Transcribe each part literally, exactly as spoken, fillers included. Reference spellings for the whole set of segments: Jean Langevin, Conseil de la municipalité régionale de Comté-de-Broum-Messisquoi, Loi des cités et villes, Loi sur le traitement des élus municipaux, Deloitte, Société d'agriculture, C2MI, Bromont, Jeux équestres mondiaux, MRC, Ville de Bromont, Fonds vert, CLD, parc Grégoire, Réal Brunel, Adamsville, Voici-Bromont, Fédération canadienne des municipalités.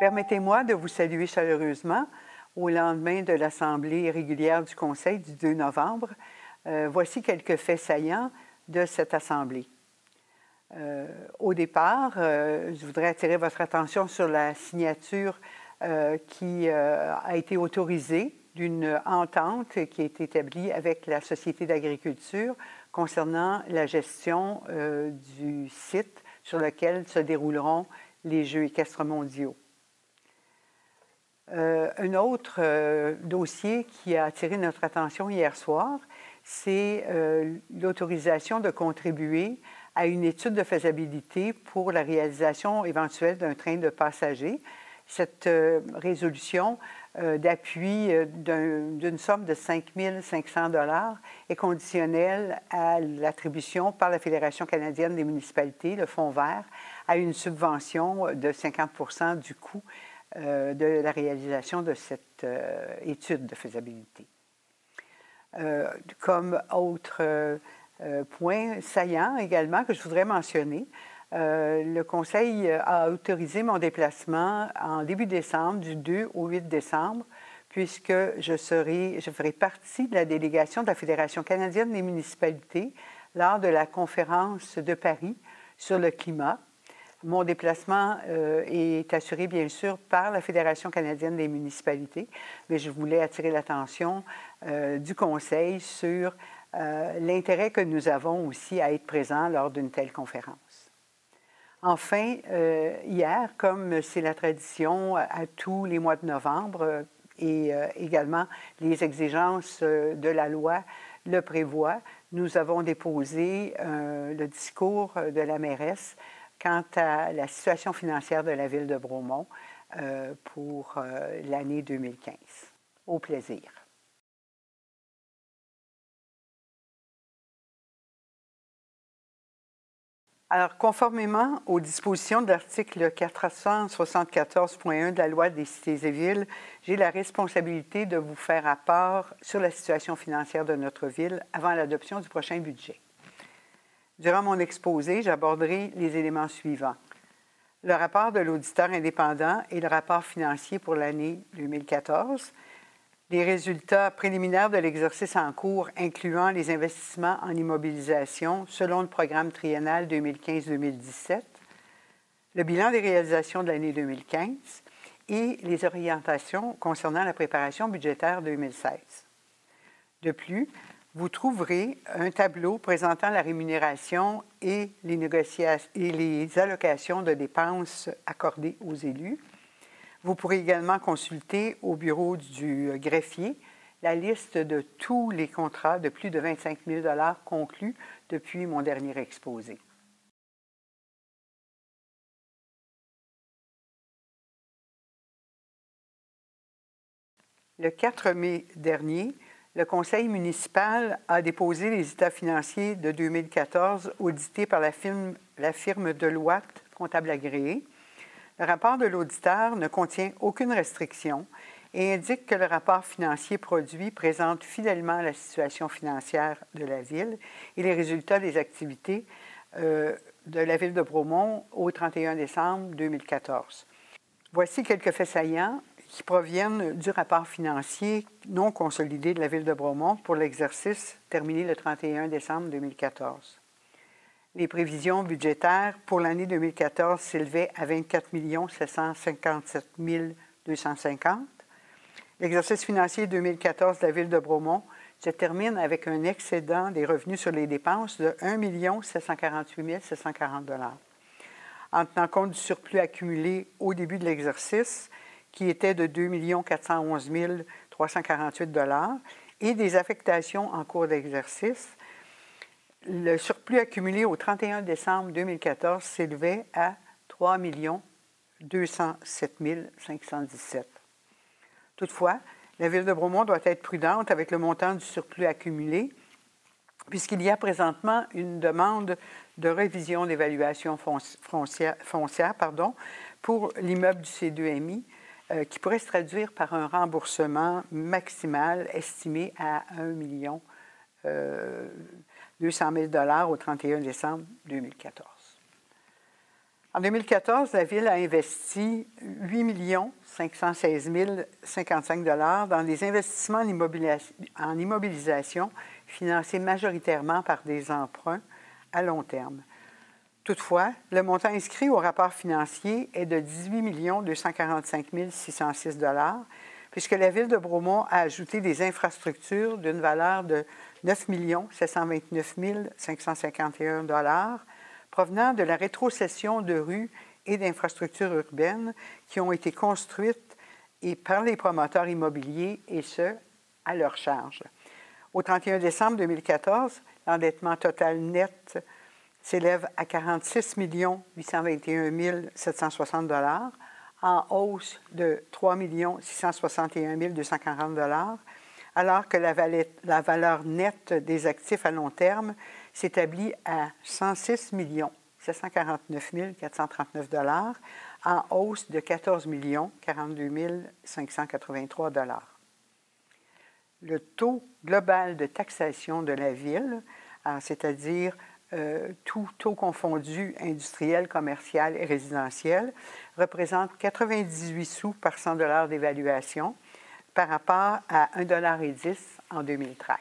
Permettez-moi de vous saluer chaleureusement au lendemain de l'Assemblée régulière du Conseil du deux novembre. Euh, voici quelques faits saillants de cette Assemblée. Euh, au départ, euh, je voudrais attirer votre attention sur la signature euh, qui euh, a été autorisée d'une entente qui est établie avec la Société d'agriculture concernant la gestion euh, du site sur lequel se dérouleront les Jeux équestres mondiaux. Euh, un autre euh, dossier qui a attiré notre attention hier soir, c'est euh, l'autorisation de contribuer à une étude de faisabilité pour la réalisation éventuelle d'un train de passagers. Cette euh, résolution euh, d'appui euh, d'une somme de cinq mille cinq cents dollars est conditionnelle à l'attribution par la Fédération canadienne des municipalités, le Fonds vert, à une subvention de cinquante pour cent du coût euh, de la réalisation de cette euh, étude de faisabilité. Euh, comme autre euh, point saillant également que je voudrais mentionner, euh, le Conseil a autorisé mon déplacement en début décembre, du deux au huit décembre, puisque je, serai, je ferai partie de la délégation de la Fédération canadienne des municipalités lors de la conférence de Paris sur le climat. Mon déplacement euh, est assuré, bien sûr, par la Fédération canadienne des municipalités, mais je voulais attirer l'attention euh, du Conseil sur Euh, l'intérêt que nous avons aussi à être présents lors d'une telle conférence. Enfin, euh, hier, comme c'est la tradition à tous les mois de novembre, euh, et euh, également les exigences euh, de la loi le prévoient, nous avons déposé euh, le discours de la mairesse quant à la situation financière de la ville de Bromont euh, pour euh, l'année deux mille quinze. Au plaisir. Alors, conformément aux dispositions de l'article quatre cent soixante-quatorze point un de la Loi des cités et villes, j'ai la responsabilité de vous faire rapport sur la situation financière de notre ville avant l'adoption du prochain budget. Durant mon exposé, j'aborderai les éléments suivants. Le rapport de l'auditeur indépendant et le rapport financier pour l'année deux mille quatorze, les résultats préliminaires de l'exercice en cours, incluant les investissements en immobilisation selon le programme triennal deux mille quinze deux mille dix-sept, le bilan des réalisations de l'année deux mille quinze et les orientations concernant la préparation budgétaire deux mille seize. De plus, vous trouverez un tableau présentant la rémunération et les négociations et les allocations de dépenses accordées aux élus. Vous pourrez également consulter au bureau du greffier la liste de tous les contrats de plus de vingt-cinq mille dollars conclus depuis mon dernier exposé. Le quatre mai dernier, le Conseil municipal a déposé les états financiers de deux mille quatorze audités par la firme, la firme Deloitte, comptable agréé. Le rapport de l'auditeur ne contient aucune restriction et indique que le rapport financier produit présente fidèlement la situation financière de la Ville et les résultats des activités euh, de la Ville de Bromont au trente et un décembre deux mille quatorze. Voici quelques faits saillants qui proviennent du rapport financier non consolidé de la Ville de Bromont pour l'exercice terminé le trente et un décembre deux mille quatorze. Les prévisions budgétaires pour l'année deux mille quatorze s'élevaient à vingt-quatre millions sept cent cinquante-sept mille deux cent cinquante. L'exercice financier deux mille quatorze de la Ville de Bromont se termine avec un excédent des revenus sur les dépenses de un million sept cent quarante-huit mille sept cent quarante dollars. En tenant compte du surplus accumulé au début de l'exercice, qui était de deux millions quatre cent onze mille trois cent quarante-huit dollars, et des affectations en cours d'exercice, le surplus accumulé au trente et un décembre deux mille quatorze s'élevait à trois millions deux cent sept mille cinq cent dix-sept. Toutefois, la Ville de Bromont doit être prudente avec le montant du surplus accumulé, puisqu'il y a présentement une demande de révision d'évaluation foncière, foncière pardon, pour l'immeuble du C deux M I, euh, qui pourrait se traduire par un remboursement maximal estimé à un million. Euh, deux cent mille dollars au trente et un décembre deux mille quatorze. En deux mille quatorze, la Ville a investi huit millions cinq cent seize mille cinquante-cinq dollars dans les investissements en, immobilis- en immobilisation financés majoritairement par des emprunts à long terme. Toutefois, le montant inscrit au rapport financier est de dix-huit millions deux cent quarante-cinq mille six cent six dollars puisque la Ville de Bromont a ajouté des infrastructures d'une valeur de neuf millions sept cent vingt-neuf mille cinq cent cinquante et un dollars provenant de la rétrocession de rues et d'infrastructures urbaines qui ont été construites et par les promoteurs immobiliers, et ce, à leur charge. Au trente et un décembre deux mille quatorze, l'endettement total net s'élève à quarante-six millions huit cent vingt et un mille sept cent soixante dollars, en hausse de trois millions six cent soixante et un mille deux cent quarante dollars, alors que la, valette, la valeur nette des actifs à long terme s'établit à cent six millions sept cent quarante-neuf mille quatre cent trente-neuf dollars, en hausse de quatorze millions quarante-deux mille cinq cent quatre-vingt-trois dollars. Le taux global de taxation de la Ville, c'est-à-dire euh, tout taux confondu industriel, commercial et résidentiel, représente quatre-vingt-dix-huit sous par cent dollars d'évaluation par rapport à un dollar dix en deux mille treize.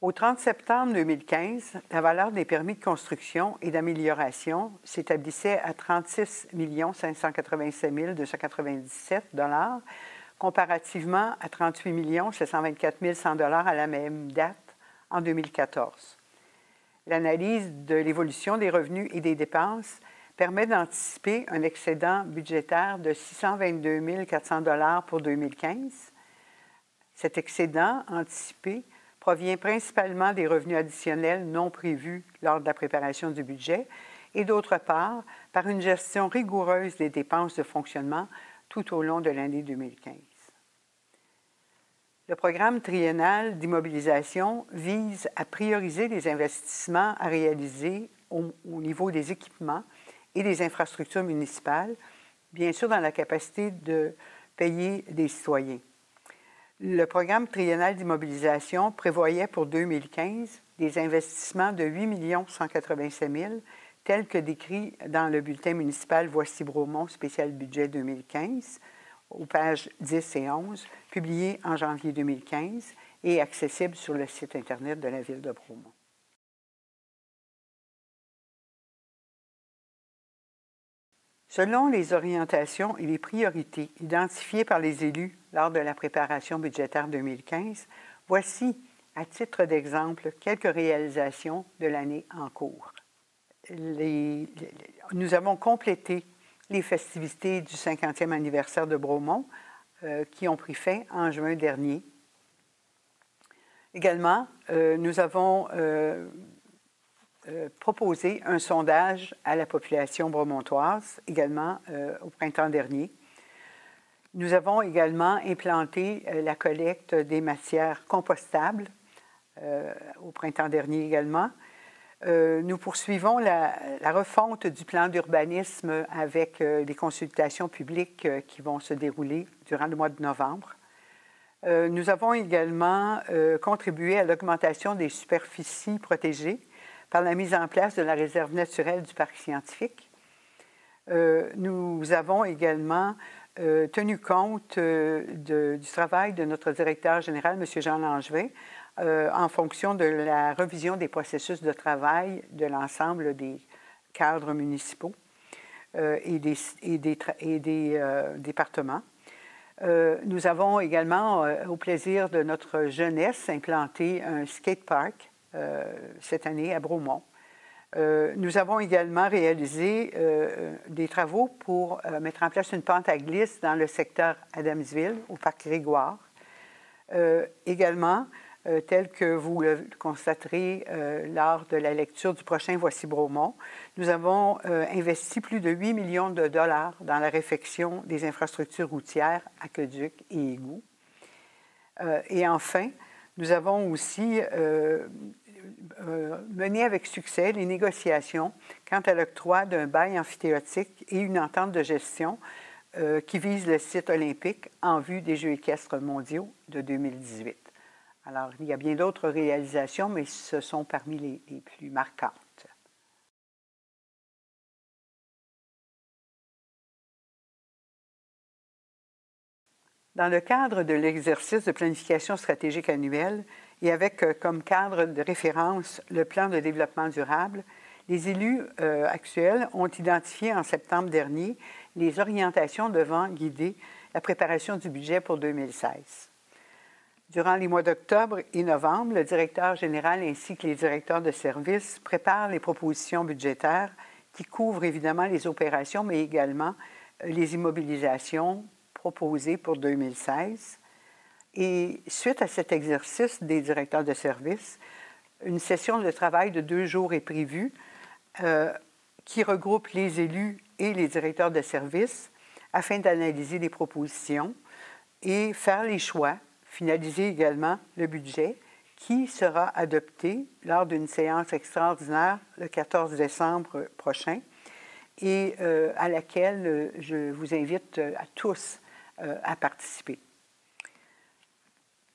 Au trente septembre deux mille quinze, la valeur des permis de construction et d'amélioration s'établissait à trente-six millions cinq cent quatre-vingt-sept mille deux cent quatre-vingt-dix-sept dollars, comparativement à trente-huit millions sept cent vingt-quatre mille cent dollars à la même date en deux mille quatorze. L'analyse de l'évolution des revenus et des dépenses permet d'anticiper un excédent budgétaire de six cent vingt-deux mille quatre cents dollars pour deux mille quinze. Cet excédent anticipé provient principalement des revenus additionnels non prévus lors de la préparation du budget et, d'autre part, par une gestion rigoureuse des dépenses de fonctionnement tout au long de l'année deux mille quinze. Le programme triennal d'immobilisation vise à prioriser les investissements à réaliser au, au niveau des équipements et des infrastructures municipales, bien sûr dans la capacité de payer des citoyens. Le programme triennal d'immobilisation prévoyait pour deux mille quinze des investissements de huit millions cent quatre-vingt-sept mille, tels que décrits dans le bulletin municipal Voici-Bromont spécial budget deux mille quinze, aux pages dix et onze, publié en janvier deux mille quinze et accessible sur le site Internet de la Ville de Bromont. Selon les orientations et les priorités identifiées par les élus lors de la préparation budgétaire deux mille quinze, voici, à titre d'exemple, quelques réalisations de l'année en cours. Les, les, nous avons complété les festivités du cinquantième anniversaire de Bromont, euh, qui ont pris fin en juin dernier. Également, euh, nous avons euh, Euh, proposer un sondage à la population bromontoise, également euh, au printemps dernier. Nous avons également implanté euh, la collecte des matières compostables euh, au printemps dernier également. Euh, nous poursuivons la, la refonte du plan d'urbanisme avec euh, des consultations publiques euh, qui vont se dérouler durant le mois de novembre. Euh, nous avons également euh, contribué à l'augmentation des superficies protégées par la mise en place de la réserve naturelle du parc scientifique. Euh, nous avons également euh, tenu compte euh, de, du travail de notre directeur général, M. Jean Langevin, euh, en fonction de la revision des processus de travail de l'ensemble des cadres municipaux euh, et des, et des, et des euh, départements. Euh, nous avons également, euh, au plaisir de notre jeunesse, implanté un skatepark Euh, cette année à Bromont. Euh, nous avons également réalisé euh, des travaux pour euh, mettre en place une pente à glisse dans le secteur Adamsville, au parc Grégoire. Euh, également, euh, tel que vous le constaterez euh, lors de la lecture du prochain Voici-Bromont, nous avons euh, investi plus de huit millions de dollars dans la réfection des infrastructures routières, aqueducs et égouts. Euh, et enfin, nous avons aussi euh, euh, mené avec succès les négociations quant à l'octroi d'un bail amphithéotique et une entente de gestion euh, qui vise le site olympique en vue des Jeux équestres mondiaux de deux mille dix-huit. Alors, il y a bien d'autres réalisations, mais ce sont parmi les, les plus marquantes. Dans le cadre de l'exercice de planification stratégique annuelle et avec euh, comme cadre de référence le plan de développement durable, les élus euh, actuels ont identifié en septembre dernier les orientations devant guider la préparation du budget pour deux mille seize. Durant les mois d'octobre et novembre, le directeur général ainsi que les directeurs de service préparent les propositions budgétaires qui couvrent évidemment les opérations, mais également euh, les immobilisations proposées pour deux mille seize. Et suite à cet exercice des directeurs de service, une session de travail de deux jours est prévue euh, qui regroupe les élus et les directeurs de service afin d'analyser les propositions et faire les choix, finaliser également le budget qui sera adopté lors d'une séance extraordinaire le quatorze décembre prochain et euh, à laquelle je vous invite à tous euh, à participer.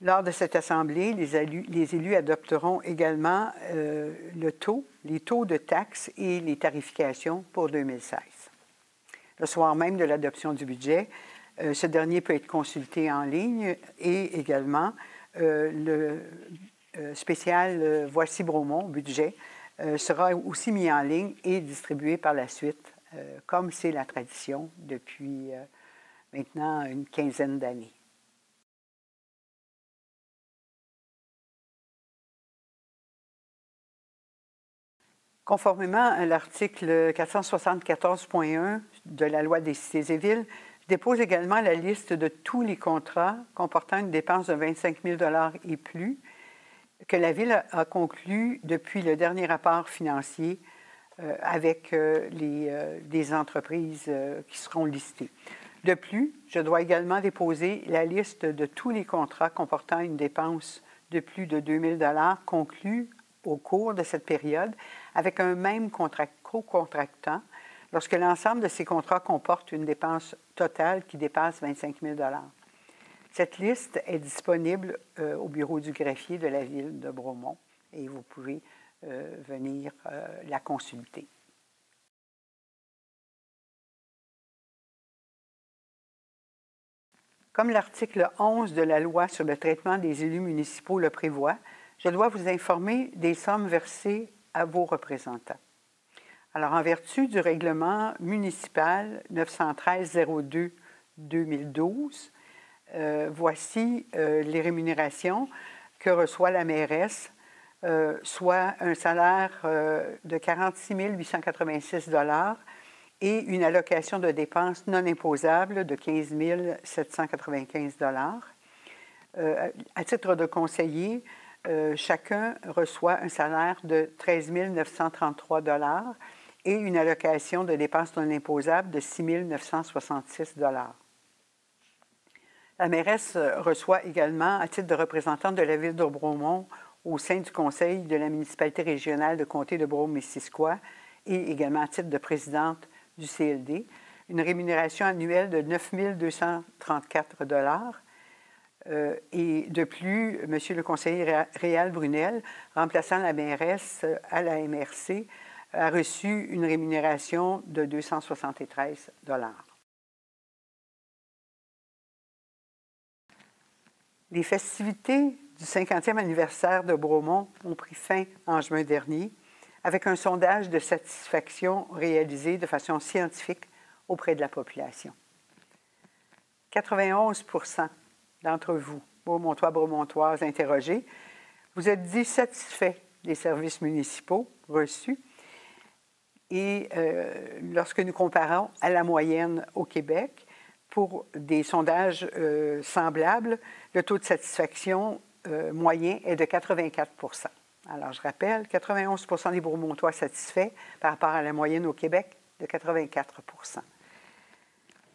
Lors de cette assemblée, les élus, les élus adopteront également euh, le taux, les taux de taxes et les tarifications pour deux mille seize. Le soir même de l'adoption du budget, euh, ce dernier peut être consulté en ligne et également euh, le euh, spécial euh, Voici-Bromont budget euh, sera aussi mis en ligne et distribué par la suite, euh, comme c'est la tradition depuis euh, maintenant une quinzaine d'années. Conformément à l'article quatre cent soixante-quatorze point un de la Loi des cités et villes, je dépose également la liste de tous les contrats comportant une dépense de vingt-cinq mille dollars et plus que la Ville a conclu depuis le dernier rapport financier euh, avec euh, les, euh, les entreprises euh, qui seront listées. De plus, je dois également déposer la liste de tous les contrats comportant une dépense de plus de deux mille dollars conclus au cours de cette période avec un même co-contractant lorsque l'ensemble de ces contrats comporte une dépense totale qui dépasse vingt-cinq mille dollars. Cette liste est disponible euh, au bureau du greffier de la Ville de Bromont et vous pouvez euh, venir euh, la consulter. Comme l'article onze de la Loi sur le traitement des élus municipaux le prévoit, je dois vous informer des sommes versées à vos représentants. Alors, en vertu du règlement municipal neuf cent treize zéro deux deux mille douze, euh, voici euh, les rémunérations que reçoit la mairesse, euh, soit un salaire euh, de quarante-six mille huit cent quatre-vingt-six dollars et une allocation de dépenses non imposables de quinze mille sept cent quatre-vingt-quinze dollars. Euh, à titre de conseiller, Euh, chacun reçoit un salaire de treize mille neuf cent trente-trois dollars et une allocation de dépenses non imposables de six mille neuf cent soixante-six dollars. La mairesse reçoit également, à titre de représentante de la Ville de Bromont au sein du Conseil de la municipalité régionale de Comté-de-Broum-Messisquoi et également à titre de présidente du C L D, une rémunération annuelle de neuf mille deux cent trente-quatre dollars. Euh, et de plus, M. le conseiller Réal Brunel, remplaçant la mairesse à la M R C, a reçu une rémunération de deux cent soixante-treize dollars. Les festivités du cinquantième anniversaire de Bromont ont pris fin en juin dernier avec un sondage de satisfaction réalisé de façon scientifique auprès de la population. quatre-vingt-onze pour cent d'entre vous, Bromontois, Bromontoises interrogés, vous êtes dit satisfaits des services municipaux reçus. Et euh, lorsque nous comparons à la moyenne au Québec, pour des sondages euh, semblables, le taux de satisfaction euh, moyen est de quatre-vingt-quatre pour cent. Alors, je rappelle, quatre-vingt-onze pour cent des Bromontois satisfaits par rapport à la moyenne au Québec de quatre-vingt-quatre pour cent.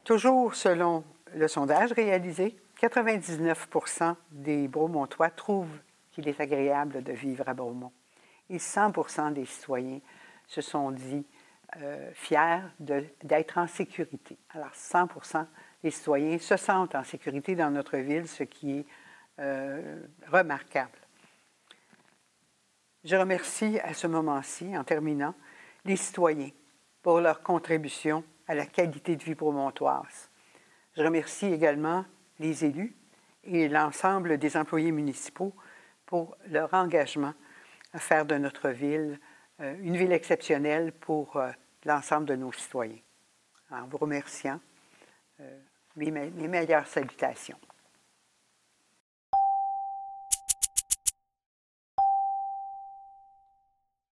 Toujours selon le sondage réalisé, quatre-vingt-dix-neuf pour cent des Bromontois trouvent qu'il est agréable de vivre à Bromont. Et cent pour cent des citoyens se sont dit euh, fiers d'être en sécurité. Alors, cent pour cent des citoyens se sentent en sécurité dans notre ville, ce qui est euh, remarquable. Je remercie à ce moment-ci, en terminant, les citoyens pour leur contribution à la qualité de vie bromontoise. Je remercie également les élus et l'ensemble des employés municipaux pour leur engagement à faire de notre ville euh, une ville exceptionnelle pour euh, l'ensemble de nos citoyens. En vous remerciant, euh, mes, mes meilleures salutations.